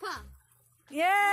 Pop. Yeah.